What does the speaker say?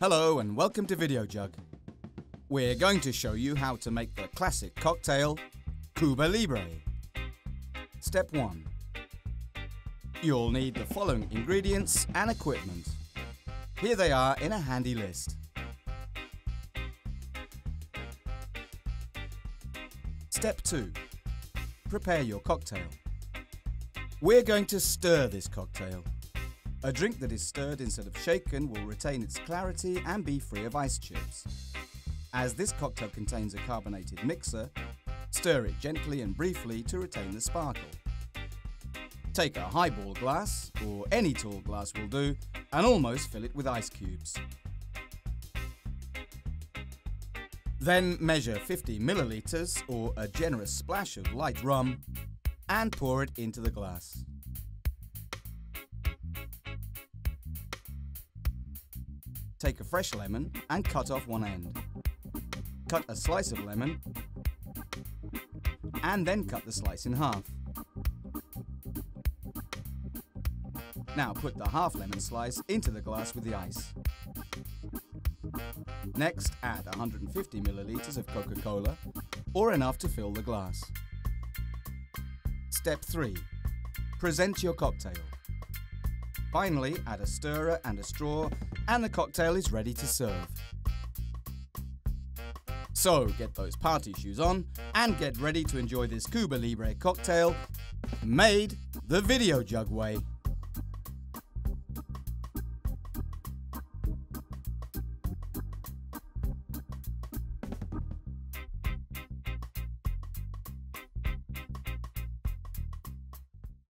Hello and welcome to Videojug. We're going to show you how to make the classic cocktail Cuba Libre. Step 1. You'll need the following ingredients and equipment. Here they are in a handy list. Step 2. Prepare your cocktail. We're going to stir this cocktail. A drink that is stirred instead of shaken will retain its clarity and be free of ice chips. As this cocktail contains a carbonated mixer, stir it gently and briefly to retain the sparkle. Take a highball glass, or any tall glass will do, and almost fill it with ice cubes. Then measure 50 millilitres, or a generous splash of light rum, and pour it into the glass. Take a fresh lemon and cut off one end. Cut a slice of lemon and then cut the slice in half. Now put the half lemon slice into the glass with the ice. Next, add 150 millilitres of Coca-Cola, or enough to fill the glass. Step 3. Present your cocktail. Finally, add a stirrer and a straw, and the cocktail is ready to serve. So get those party shoes on and get ready to enjoy this Cuba Libre cocktail made the Videojug way.